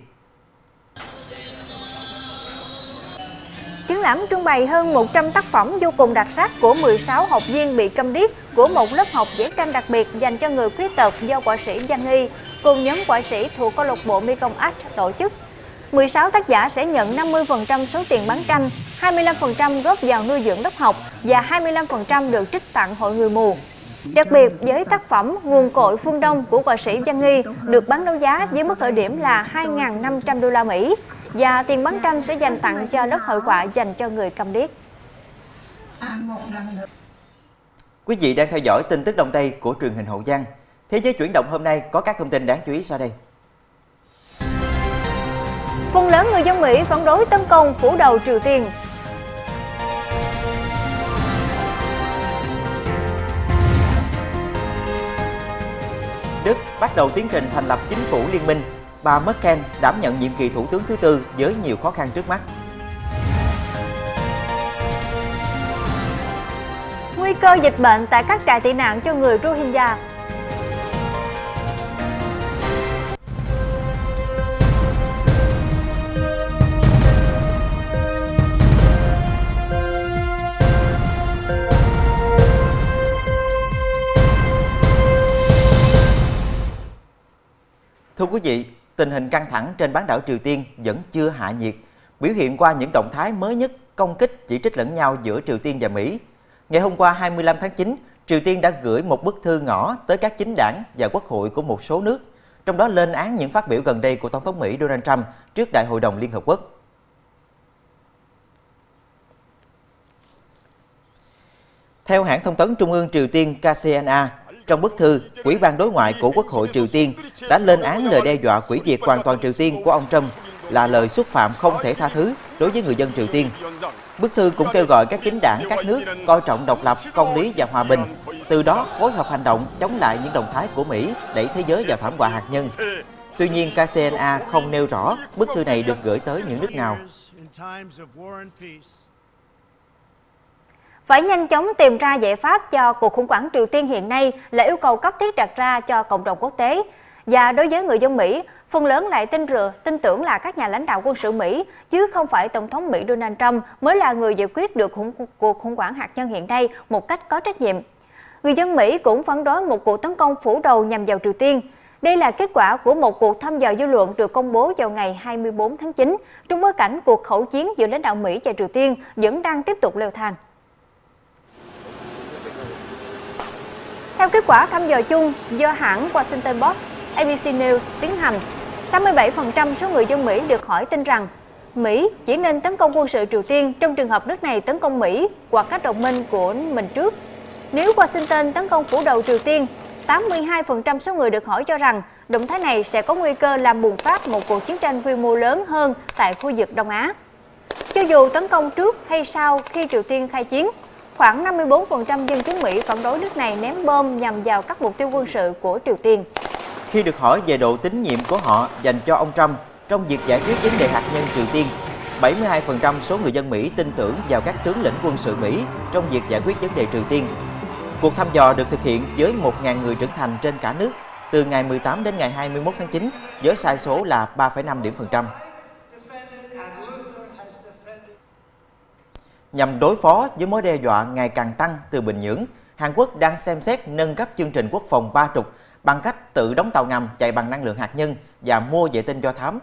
Triển lãm trưng bày hơn một trăm tác phẩm vô cùng đặc sắc của mười sáu học viên bị câm điếc của một lớp học vẽ tranh đặc biệt dành cho người khuyết tật do họa sĩ Giang Nghi cùng nhóm họa sĩ thuộc câu lạc bộ Mekong Art tổ chức. mười sáu tác giả sẽ nhận năm mươi phần trăm số tiền bán tranh, hai mươi lăm phần trăm góp vào nuôi dưỡng lớp học và hai mươi lăm phần trăm được trích tặng hội người mù. Đặc biệt, với tác phẩm Nguồn cội phương Đông của họa sĩ Giang Nghi được bán đấu giá với mức khởi điểm là hai nghìn năm trăm đô la Mỹ và tiền bán tranh sẽ dành tặng cho lớp hội họa dành cho người câm điếc. Quý vị đang theo dõi tin tức Đông Tây của truyền hình Hậu Giang. Thế giới chuyển động hôm nay có các thông tin đáng chú ý sau đây. Phần lớn người dân Mỹ phản đối tấn công phủ đầu Triều Tiên. Đức bắt đầu tiến trình thành lập chính phủ liên minh. Bà Merkel đảm nhận nhiệm kỳ thủ tướng thứ tư với nhiều khó khăn trước mắt. Nguy cơ dịch bệnh tại các trại tị nạn cho người Rohingya. Thưa quý vị, tình hình căng thẳng trên bán đảo Triều Tiên vẫn chưa hạ nhiệt, biểu hiện qua những động thái mới nhất công kích chỉ trích lẫn nhau giữa Triều Tiên và Mỹ. Ngày hôm qua hai mươi lăm tháng chín, Triều Tiên đã gửi một bức thư ngỏ tới các chính đảng và quốc hội của một số nước, trong đó lên án những phát biểu gần đây của Tổng thống Mỹ Donald Trump trước Đại hội đồng Liên Hợp Quốc. Theo hãng thông tấn Trung ương Triều Tiên K C N A, trong bức thư, Ủy ban đối ngoại của Quốc hội Triều Tiên đã lên án lời đe dọa hủy diệt hoàn toàn Triều Tiên của ông Trump là lời xúc phạm không thể tha thứ đối với người dân Triều Tiên. Bức thư cũng kêu gọi các chính đảng các nước coi trọng độc lập, công lý và hòa bình, từ đó phối hợp hành động chống lại những động thái của Mỹ đẩy thế giới vào thảm họa hạt nhân. Tuy nhiên, K C N A không nêu rõ bức thư này được gửi tới những nước nào. Phải nhanh chóng tìm ra giải pháp cho cuộc khủng hoảng Triều Tiên hiện nay là yêu cầu cấp thiết đặt ra cho cộng đồng quốc tế. Và đối với người dân Mỹ, phần lớn lại tin rửa, tin tưởng là các nhà lãnh đạo quân sự Mỹ, chứ không phải Tổng thống Mỹ Donald Trump mới là người giải quyết được cuộc khủng hoảng hạt nhân hiện nay một cách có trách nhiệm. Người dân Mỹ cũng phản đối một cuộc tấn công phủ đầu nhằm vào Triều Tiên. Đây là kết quả của một cuộc thăm dò dư luận được công bố vào ngày hai mươi bốn tháng chín, trong bối cảnh cuộc khẩu chiến giữa lãnh đạo Mỹ và Triều Tiên vẫn đang tiếp tục leo thang. Theo kết quả thăm dò chung do hãng Washington Post, A B C News tiến hành, sáu mươi bảy phần trăm số người dân Mỹ được hỏi tin rằng Mỹ chỉ nên tấn công quân sự Triều Tiên trong trường hợp nước này tấn công Mỹ hoặc các đồng minh của mình trước. Nếu Washington tấn công phủ đầu Triều Tiên, tám mươi hai phần trăm số người được hỏi cho rằng động thái này sẽ có nguy cơ làm bùng phát một cuộc chiến tranh quy mô lớn hơn tại khu vực Đông Á. Cho dù tấn công trước hay sau khi Triều Tiên khai chiến, khoảng năm mươi bốn phần trăm dân chúng Mỹ phản đối nước này ném bom nhằm vào các mục tiêu quân sự của Triều Tiên. khi được hỏi về độ tín nhiệm của họ dành cho ông Trump trong việc giải quyết vấn đề hạt nhân Triều Tiên, bảy mươi hai phần trăm số người dân Mỹ tin tưởng vào các tướng lĩnh quân sự Mỹ trong việc giải quyết vấn đề Triều Tiên. Cuộc thăm dò được thực hiện với một nghìn người trưởng thành trên cả nước từ ngày mười tám đến ngày hai mươi mốt tháng chín với sai số là ba phẩy năm điểm phần trăm. Nhằm đối phó với mối đe dọa ngày càng tăng từ Bình Nhưỡng, Hàn Quốc đang xem xét nâng cấp chương trình quốc phòng ba trục bằng cách tự đóng tàu ngầm chạy bằng năng lượng hạt nhân và mua vệ tinh do thám.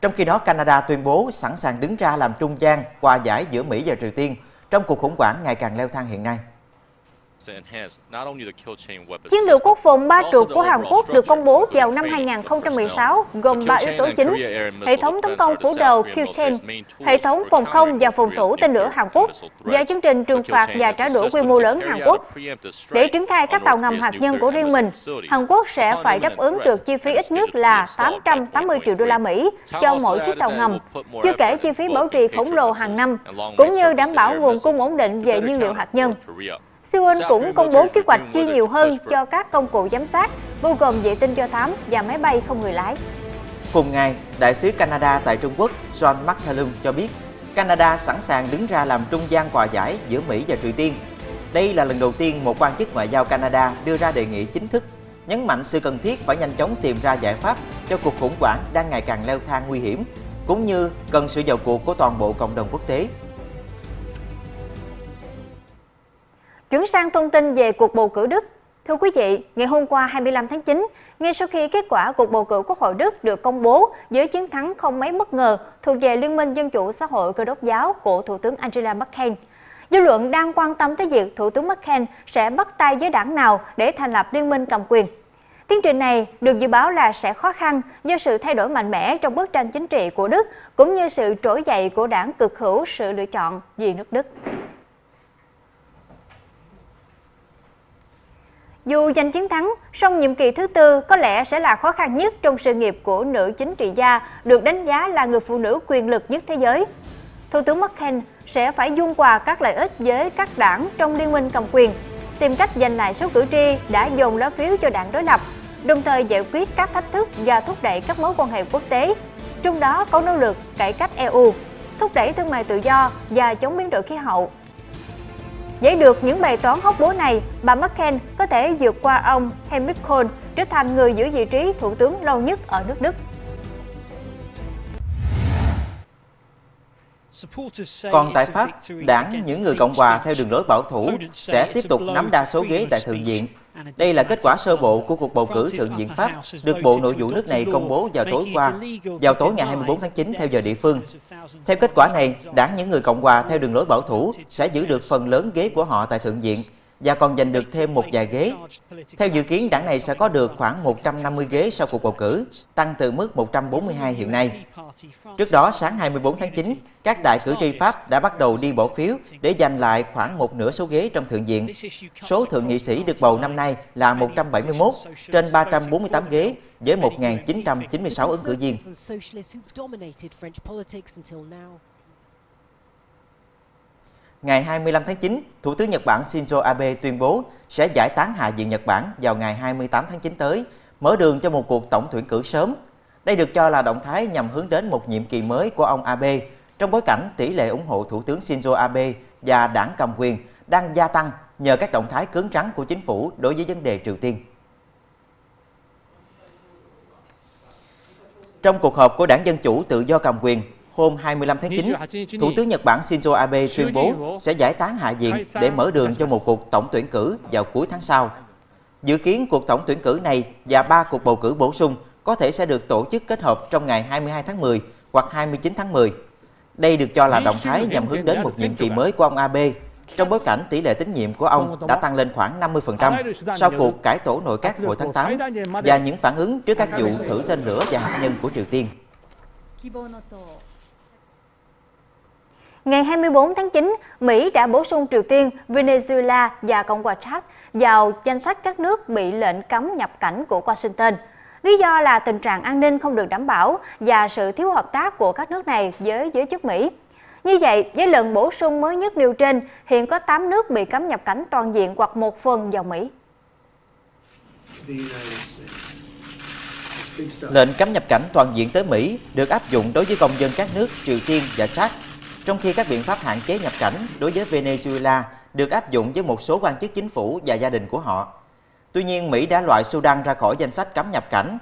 Trong khi đó, Canada tuyên bố sẵn sàng đứng ra làm trung gian hòa giải giữa Mỹ và Triều Tiên trong cuộc khủng hoảng ngày càng leo thang hiện nay. Chiến lược quốc phòng ba trục của Hàn Quốc được công bố vào năm hai nghìn không trăm mười sáu gồm ba yếu tố chính: hệ thống tấn công phủ đầu Kyuchen, hệ thống phòng không và phòng thủ tên lửa Hàn Quốc và chương trình trừng phạt và trả đũa quy mô lớn Hàn Quốc. Để triển khai các tàu ngầm hạt nhân của riêng mình, Hàn Quốc sẽ phải đáp ứng được chi phí ít nhất là tám trăm tám mươi triệu đô la Mỹ cho mỗi chiếc tàu ngầm, chưa kể chi phí bảo trì khổng lồ hàng năm, cũng như đảm bảo nguồn cung ổn định về nhiên liệu hạt nhân. Seoul cũng công bố kế hoạch chi nhiều hơn cho các công cụ giám sát, bao gồm vệ tinh do thám và máy bay không người lái. Cùng ngày, Đại sứ Canada tại Trung Quốc John McCallum cho biết Canada sẵn sàng đứng ra làm trung gian hòa giải giữa Mỹ và Triều Tiên. Đây là lần đầu tiên một quan chức ngoại giao Canada đưa ra đề nghị chính thức, nhấn mạnh sự cần thiết phải nhanh chóng tìm ra giải pháp cho cuộc khủng hoảng đang ngày càng leo thang nguy hiểm, cũng như cần sự vào cuộc của toàn bộ cộng đồng quốc tế. Chuyển sang thông tin về cuộc bầu cử Đức. Thưa quý vị, ngày hôm qua hai mươi lăm tháng chín, ngay sau khi kết quả cuộc bầu cử Quốc hội Đức được công bố với chiến thắng không mấy bất ngờ thuộc về Liên minh Dân chủ Xã hội Cơ đốc giáo của Thủ tướng Angela Merkel, dư luận đang quan tâm tới việc Thủ tướng Merkel sẽ bắt tay với đảng nào để thành lập liên minh cầm quyền. Tiến trình này được dự báo là sẽ khó khăn do sự thay đổi mạnh mẽ trong bức tranh chính trị của Đức, cũng như sự trỗi dậy của đảng cực hữu sự lựa chọn vì nước Đức. Dù giành chiến thắng, song nhiệm kỳ thứ tư có lẽ sẽ là khó khăn nhất trong sự nghiệp của nữ chính trị gia được đánh giá là người phụ nữ quyền lực nhất thế giới. Thủ tướng Merkel sẽ phải dung hòa các lợi ích với các đảng trong liên minh cầm quyền, tìm cách giành lại số cử tri đã dồn lá phiếu cho đảng đối lập, đồng thời giải quyết các thách thức và thúc đẩy các mối quan hệ quốc tế, trong đó có nỗ lực cải cách e u, thúc đẩy thương mại tự do và chống biến đổi khí hậu. Giải được những bài toán hóc búa này, bà Merkel có thể vượt qua ông Helmut Kohl, trở thành người giữ vị trí thủ tướng lâu nhất ở nước Đức. Còn tại Pháp, đảng những người Cộng hòa theo đường lối bảo thủ sẽ tiếp tục nắm đa số ghế tại Thượng viện. Đây là kết quả sơ bộ của cuộc bầu cử Thượng viện Pháp được Bộ Nội vụ nước này công bố vào tối qua, vào tối ngày hai mươi bốn tháng chín theo giờ địa phương. Theo kết quả này, đảng những người Cộng hòa theo đường lối bảo thủ sẽ giữ được phần lớn ghế của họ tại Thượng viện và còn giành được thêm một vài ghế. Theo dự kiến, đảng này sẽ có được khoảng một trăm năm mươi ghế sau cuộc bầu cử, tăng từ mức một trăm bốn mươi hai hiện nay. Trước đó, sáng hai mươi bốn tháng chín, các đại cử tri Pháp đã bắt đầu đi bỏ phiếu để giành lại khoảng một nửa số ghế trong Thượng viện. Số thượng nghị sĩ được bầu năm nay là một trăm bảy mươi mốt trên ba trăm bốn mươi tám ghế với một nghìn chín trăm chín mươi sáu ứng cử viên. Ngày hai mươi lăm tháng chín, Thủ tướng Nhật Bản Shinzo Abe tuyên bố sẽ giải tán Hạ viện Nhật Bản vào ngày hai mươi tám tháng chín tới, mở đường cho một cuộc tổng tuyển cử sớm. Đây được cho là động thái nhằm hướng đến một nhiệm kỳ mới của ông Abe trong bối cảnh tỷ lệ ủng hộ Thủ tướng Shinzo Abe và đảng cầm quyền đang gia tăng nhờ các động thái cứng rắn của chính phủ đối với vấn đề Triều Tiên. Trong cuộc họp của Đảng Dân Chủ Tự do Cầm quyền, hôm hai mươi lăm tháng chín, Thủ tướng Nhật Bản Shinzo Abe tuyên bố sẽ giải tán Hạ viện để mở đường cho một cuộc tổng tuyển cử vào cuối tháng sau. Dự kiến cuộc tổng tuyển cử này và ba cuộc bầu cử bổ sung có thể sẽ được tổ chức kết hợp trong ngày hai mươi hai tháng mười hoặc hai mươi chín tháng mười. Đây được cho là động thái nhằm hướng đến một nhiệm kỳ mới của ông Abe trong bối cảnh tỷ lệ tín nhiệm của ông đã tăng lên khoảng năm mươi phần trăm sau cuộc cải tổ nội các hồi tháng tám và những phản ứng trước các vụ thử tên lửa và hạt nhân của Triều Tiên. Ngày hai mươi bốn tháng chín, Mỹ đã bổ sung Triều Tiên, Venezuela và Cộng hòa Chad vào danh sách các nước bị lệnh cấm nhập cảnh của Washington. Lý do là tình trạng an ninh không được đảm bảo và sự thiếu hợp tác của các nước này với giới chức Mỹ. Như vậy, với lần bổ sung mới nhất nêu trên, hiện có tám nước bị cấm nhập cảnh toàn diện hoặc một phần vào Mỹ. Lệnh cấm nhập cảnh toàn diện tới Mỹ được áp dụng đối với công dân các nước Triều Tiên và Chad, trong khi các biện pháp hạn chế nhập cảnh đối với Venezuela được áp dụng với một số quan chức chính phủ và gia đình của họ. Tuy nhiên, Mỹ đã loại Sudan ra khỏi danh sách cấm nhập cảnh.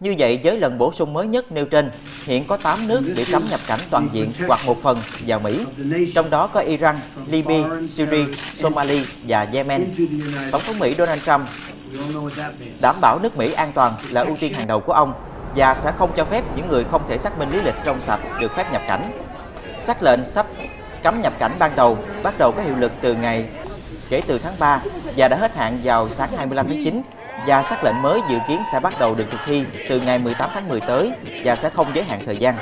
Như vậy, với lần bổ sung mới nhất nêu trên, hiện có tám nước bị cấm nhập cảnh toàn diện hoặc một phần vào Mỹ, trong đó có Iran, Libya, Syria, Somalia và Yemen. Tổng thống Mỹ Donald Trump đảm bảo nước Mỹ an toàn là ưu tiên hàng đầu của ông và sẽ không cho phép những người không thể xác minh lý lịch trong sạch được phép nhập cảnh. Sắc lệnh sắp cấm nhập cảnh ban đầu bắt đầu có hiệu lực từ ngày kể từ tháng ba và đã hết hạn vào sáng hai mươi lăm tháng chín. Và sắc lệnh mới dự kiến sẽ bắt đầu được thực thi từ ngày mười tám tháng mười tới và sẽ không giới hạn thời gian.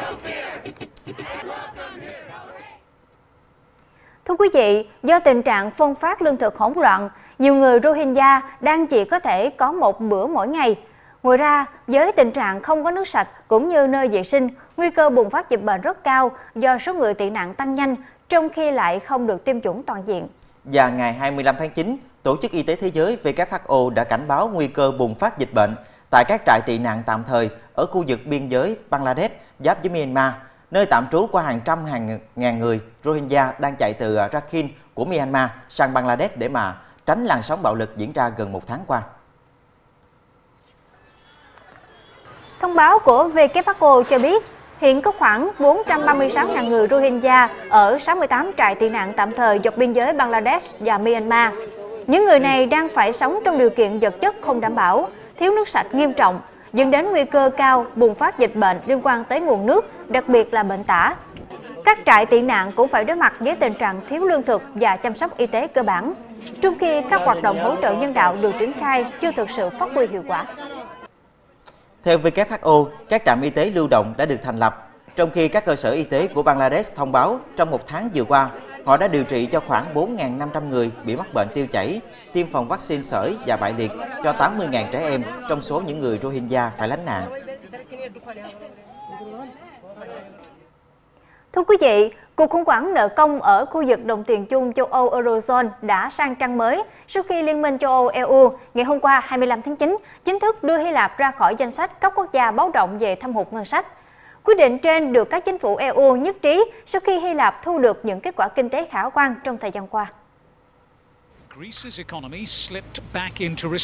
Thưa quý vị, do tình trạng phân phát lương thực hỗn loạn, nhiều người Rohingya đang chỉ có thể có một bữa mỗi ngày. Ngoài ra, với tình trạng không có nước sạch cũng như nơi vệ sinh, nguy cơ bùng phát dịch bệnh rất cao do số người tị nạn tăng nhanh, trong khi lại không được tiêm chủng toàn diện. Và ngày hai mươi lăm tháng chín, Tổ chức Y tế Thế giới W H O đã cảnh báo nguy cơ bùng phát dịch bệnh tại các trại tị nạn tạm thời ở khu vực biên giới Bangladesh giáp với Myanmar, nơi tạm trú của hàng trăm hàng ngàn người Rohingya đang chạy từ Rakhine của Myanmar sang Bangladesh để mà tránh làn sóng bạo lực diễn ra gần một tháng qua. Thông báo của W H O cho biết, hiện có khoảng bốn trăm ba mươi sáu nghìn người Rohingya ở sáu mươi tám trại tị nạn tạm thời dọc biên giới Bangladesh và Myanmar. Những người này đang phải sống trong điều kiện vật chất không đảm bảo, thiếu nước sạch nghiêm trọng, dẫn đến nguy cơ cao bùng phát dịch bệnh liên quan tới nguồn nước, đặc biệt là bệnh tả. Các trại tị nạn cũng phải đối mặt với tình trạng thiếu lương thực và chăm sóc y tế cơ bản, trong khi các hoạt động hỗ trợ nhân đạo được triển khai chưa thực sự phát huy hiệu quả. Theo W H O, các trạm y tế lưu động đã được thành lập, trong khi các cơ sở y tế của Bangladesh thông báo trong một tháng vừa qua, họ đã điều trị cho khoảng bốn nghìn năm trăm người bị mắc bệnh tiêu chảy, tiêm phòng vaccine sởi và bại liệt cho tám mươi nghìn trẻ em, trong số những người Rohingya phải lánh nạn. Thưa quý vị, cuộc khủng hoảng nợ công ở khu vực đồng tiền chung châu Âu Eurozone đã sang trang mới sau khi Liên minh châu Âu E U ngày hôm qua hai mươi lăm tháng chín chính thức đưa Hy Lạp ra khỏi danh sách các quốc gia báo động về thâm hụt ngân sách. Quyết định trên được các chính phủ E U nhất trí sau khi Hy Lạp thu được những kết quả kinh tế khả quan trong thời gian qua.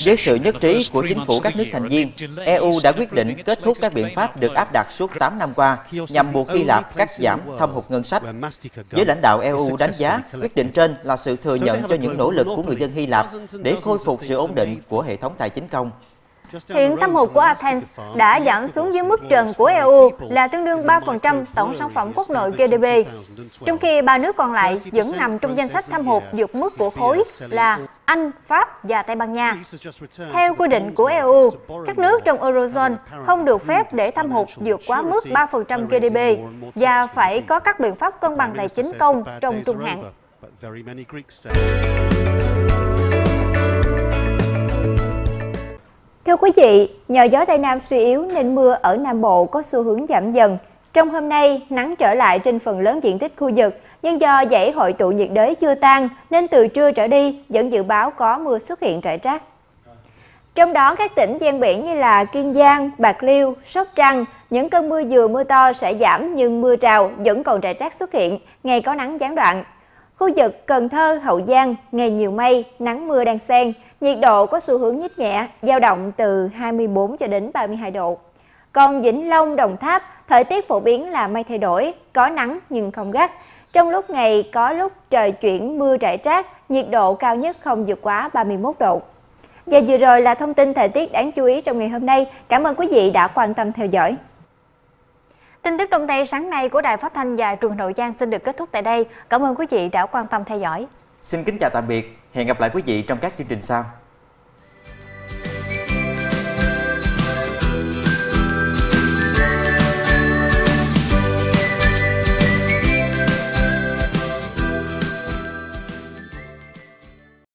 Với sự nhất trí của chính phủ các nước thành viên, E U đã quyết định kết thúc các biện pháp được áp đặt suốt tám năm qua nhằm buộc Hy Lạp cắt giảm thâm hụt ngân sách. Giới lãnh đạo E U đánh giá quyết định trên là sự thừa nhận cho những nỗ lực của người dân Hy Lạp để khôi phục sự ổn định của hệ thống tài chính công. Hiện thâm hụt của Athens đã giảm xuống dưới mức trần của E U là tương đương ba phần trăm tổng sản phẩm quốc nội G D P, trong khi ba nước còn lại vẫn nằm trong danh sách thâm hụt vượt mức của khối là Anh, Pháp và Tây Ban Nha. Theo quy định của E U, các nước trong Eurozone không được phép để thâm hụt vượt quá mức ba phần trăm G D P và phải có các biện pháp cân bằng tài chính công trong trung hạn. Thưa quý vị, nhờ gió Tây Nam suy yếu nên mưa ở Nam Bộ có xu hướng giảm dần. Trong hôm nay, nắng trở lại trên phần lớn diện tích khu vực, nhưng do dãy hội tụ nhiệt đới chưa tan nên từ trưa trở đi vẫn dự báo có mưa xuất hiện rải rác. Trong đó các tỉnh ven biển như là Kiên Giang, Bạc Liêu, Sóc Trăng, những cơn mưa vừa mưa to sẽ giảm nhưng mưa rào vẫn còn rải rác xuất hiện, ngày có nắng gián đoạn. Khu vực Cần Thơ, Hậu Giang, ngày nhiều mây, nắng mưa đang xen. Nhiệt độ có xu hướng nhích nhẹ, dao động từ hai mươi tư cho đến ba mươi hai độ. Còn Vĩnh Long, Đồng Tháp, thời tiết phổ biến là mây thay đổi, có nắng nhưng không gắt. Trong lúc ngày có lúc trời chuyển mưa rải rác, nhiệt độ cao nhất không vượt quá ba mươi mốt độ. Và vừa rồi là thông tin thời tiết đáng chú ý trong ngày hôm nay. Cảm ơn quý vị đã quan tâm theo dõi. Tin tức trong tay sáng nay của Đài Phát Thanh và Truyền hình Hậu Giang xin được kết thúc tại đây. Cảm ơn quý vị đã quan tâm theo dõi. Xin kính chào tạm biệt. Hẹn gặp lại quý vị trong các chương trình sau.